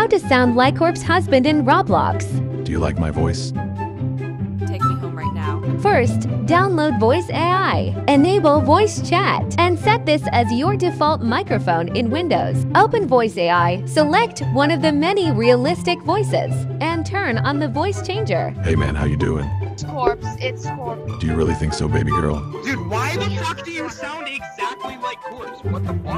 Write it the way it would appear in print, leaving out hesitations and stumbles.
How to sound like Corpse Husband in Roblox. Do you like my voice? Take me home right now. First, download Voice AI. Enable voice chat and set this as your default microphone in Windows. Open Voice AI, select one of the many realistic voices, and turn on the voice changer. Hey man, how you doing? Corpse, it's Corpse. Do you really think so, baby girl? Dude, why the fuck do you sound exactly like Corpse? What the fuck?